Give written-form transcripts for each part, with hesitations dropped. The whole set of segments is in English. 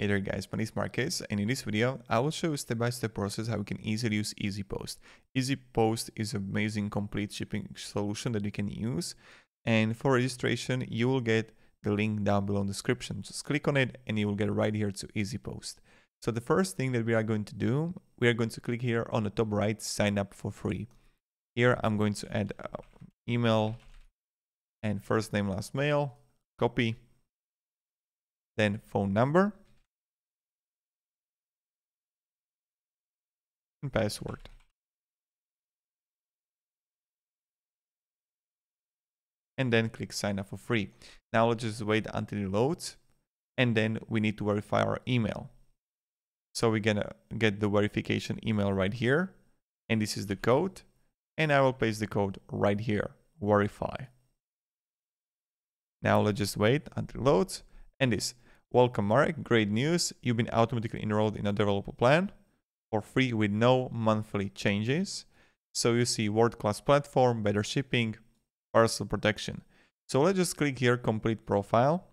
Hey there guys, my name is Marques, and in this video I will show you step-by-step process how you can easily use EasyPost. EasyPost is an amazing complete shipping solution that you can use, and for registration you will get the link down below in the description. Just click on it and you will get right here to EasyPost. So the first thing that we are going to do, we are going to click here on the top right, sign up for free. Here I'm going to add email and first name, last mail, copy, then phone number and password. And then click sign up for free. Now we'll just wait until it loads, and then we need to verify our email. So we're gonna get the verification email right here, and this is the code, and I will paste the code right here, verify. Now let's just wait until it loads, and this. Welcome Marek, great news, you've been automatically enrolled in a developer plan for free with no monthly changes. So you see world-class platform, better shipping, parcel protection. So let's just click here, complete profile,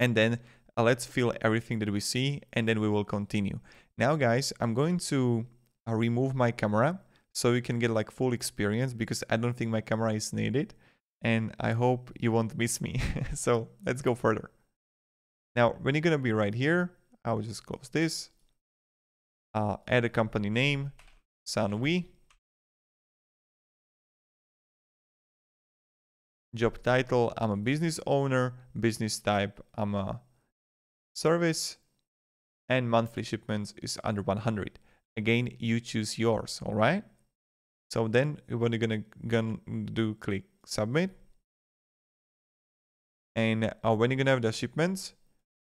and then let's fill everything that we see, and then we will continue. Now guys, I'm going to remove my camera so you can get like full experience, because I don't think my camera is needed, and I hope you won't miss me. So let's go further. Now, when you're gonna be right here, I will just close this, add a company name, Sanui, job title, I'm a business owner, business type, I'm a service, and monthly shipments is under 100. Again, you choose yours, all right? So then what you're gonna do, click submit. And when you're gonna have the shipments,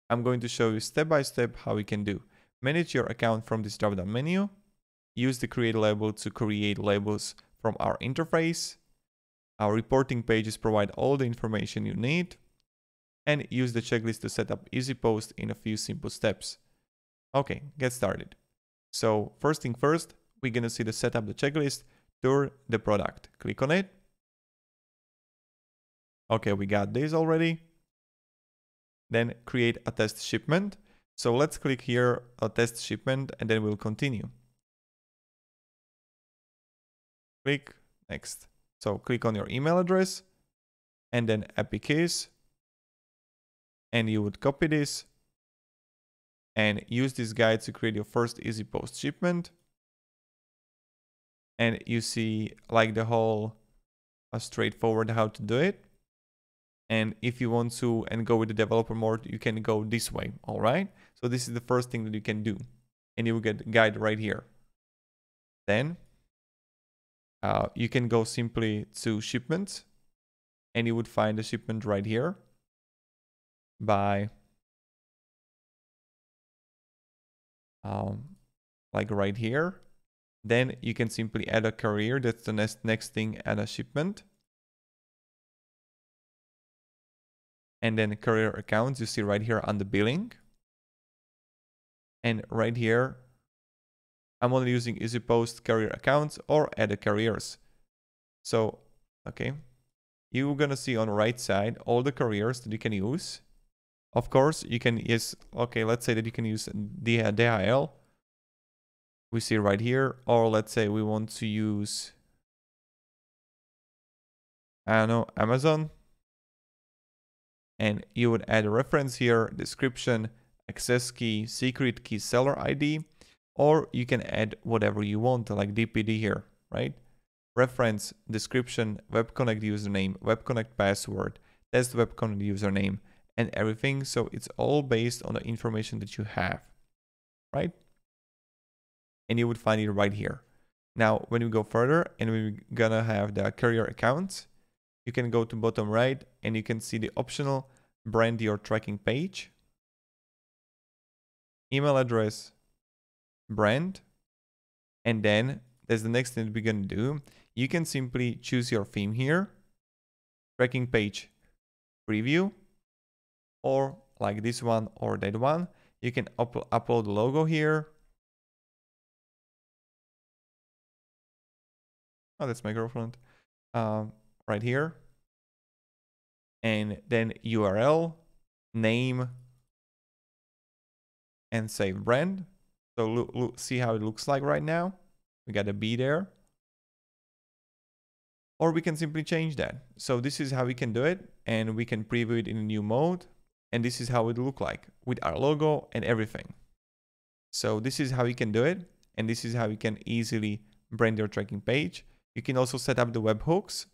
I'm going to show you step-by-step how we can do. Manage your account from this drop-down menu. Use the create label to create labels from our interface. Our reporting pages provide all the information you need. And use the checklist to set up EasyPost in a few simple steps. Okay, get started. So first thing first, we're gonna see the setup, the checklist, tour the product. Click on it. Okay, we got this already. Then create a test shipment. So let's click here, a test shipment, and then we'll continue. Click next. So click on your email address and then API keys. And you would copy this and use this guide to create your first EasyPost shipment. And you see like the whole straightforward how to do it. And if you want to and go with the developer mode, you can go this way, all right? So this is the first thing that you can do. And you will get guide right here. Then you can go simply to shipments, and you would find the shipment right here by like right here. Then you can simply add a carrier. That's the next thing, add a shipment. And then carrier accounts, you see right here on the billing. And right here, I'm only using EasyPost carrier accounts or add a carriers. So, okay, you're gonna see on the right side all the carriers that you can use. Of course, you can use, okay, let's say that you can use DHL. We see right here, or let's say we want to use, I don't know, Amazon. And you would add a reference here, description, access key, secret key, seller ID, or you can add whatever you want, like DPD here, right? Reference, description, WebConnect username, WebConnect password, test WebConnect username, and everything. So it's all based on the information that you have, right? And you would find it right here. Now, when we go further and we're gonna have the carrier accounts, you can go to bottom right and you can see the optional brand your tracking page, email address, brand, and then there's the next thing we're gonna do. You can simply choose your theme here, tracking page preview, or like this one or that one. You can upload the logo here. Oh, that's my girlfriend. Right here, and then URL, name, and say brand. So look, see how it looks like right now. We got a B there. Or we can simply change that. So this is how we can do it, and we can preview it in a new mode. And this is how it look like with our logo and everything. So this is how you can do it. And this is how you can easily brand your tracking page. You can also set up the webhooks.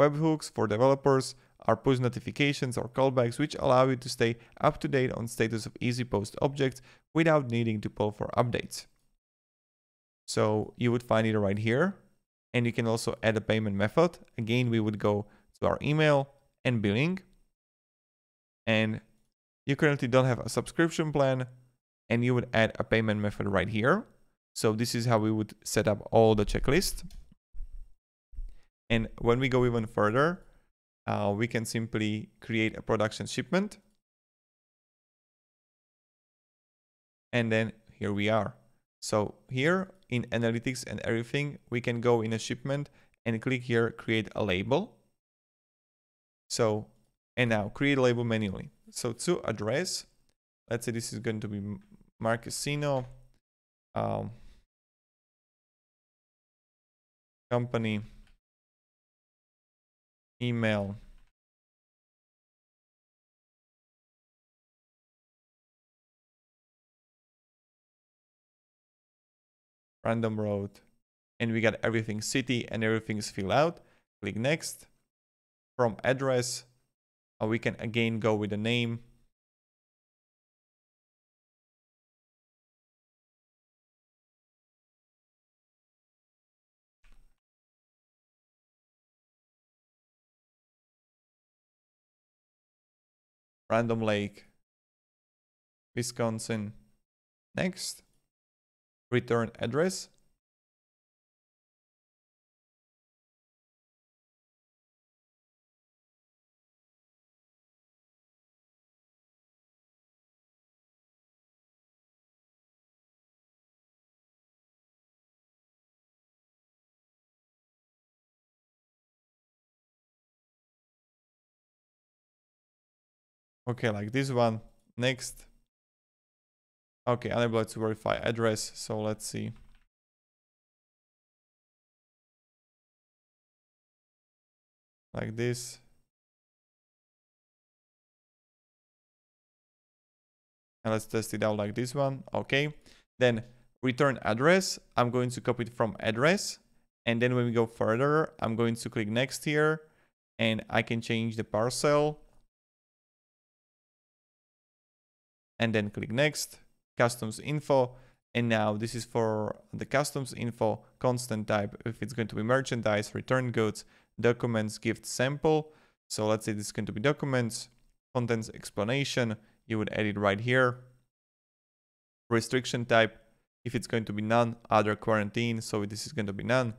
Webhooks for developers are push notifications or callbacks, which allow you to stay up to date on status of EasyPost objects without needing to pull for updates. So you would find it right here. And you can also add a payment method. Again, we would go to our email and billing. And you currently don't have a subscription plan, and you would add a payment method right here. So this is how we would set up all the checklists. And when we go even further, we can simply create a production shipment. And then here we are. So here in analytics and everything, we can go in a shipment and click here, create a label. So, and now create a label manually. So to address, let's say this is going to be Marquesino, company, email, random road, and we got everything city and everything's filled out. Click next. From address, we can again go with the name. Random Lake, Wisconsin. Next, return address. Okay, like this one. Next. Okay, unable to verify address. So let's see. Like this. And let's test it out like this one. Okay. Then return address. I'm going to copy it from address. And then when we go further, I'm going to click next here. And I can change the parcel. And then click next, customs info. And now this is for the customs info, constant type, if it's going to be merchandise, return goods, documents, gift sample. So let's say this is going to be documents, contents explanation. You would add it right here. Restriction type, if it's going to be none, other quarantine. So this is going to be none.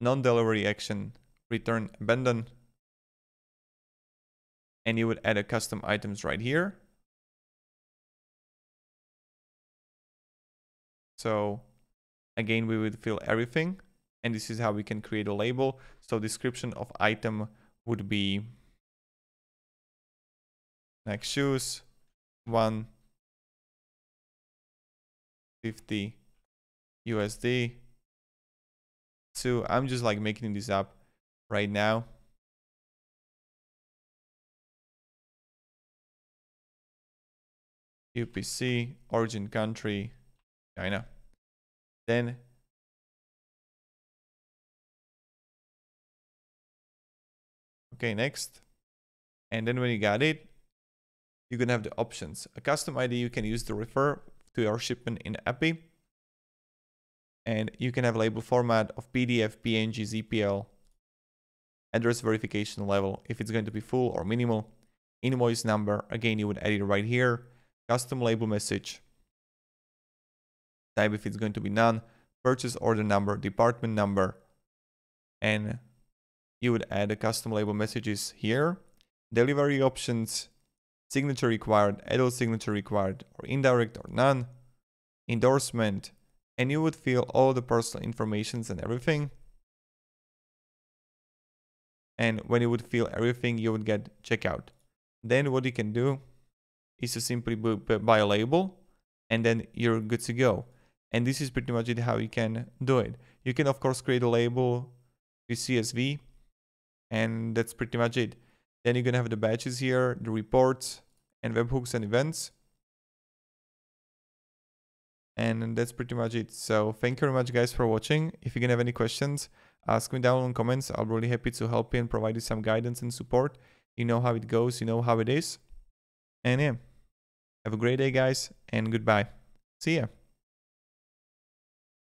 Non-delivery action, return abandon. And you would add a custom items right here. So again, we would fill everything, and this is how we can create a label. So description of item would be like shoes, 150 USD. So I'm just like making this up right now. UPC, origin country. China. Then okay, next. And then when you got it, you can have the options. A custom ID you can use to refer to your shipment in API. And you can have label format of PDF, PNG, ZPL, address verification level, if it's going to be full or minimal, invoice number. Again, you would add it right here. Custom label message. Type if it's going to be none, purchase order number, department number, and you would add the custom label messages here, delivery options, signature required, adult signature required, or indirect or none, endorsement, and you would fill all the personal informations and everything. And when you would fill everything, you would get checkout. Then what you can do is to simply buy a label, and then you're good to go. And this is pretty much it how you can do it. You can of course create a label with CSV, and that's pretty much it. Then you're gonna have the batches here, the reports, and webhooks and events. And that's pretty much it. So thank you very much guys for watching. If you can have any questions, ask me down in comments. I'm really happy to help you and provide you some guidance and support. You know how it goes, you know how it is. And yeah, have a great day guys, and goodbye. See ya.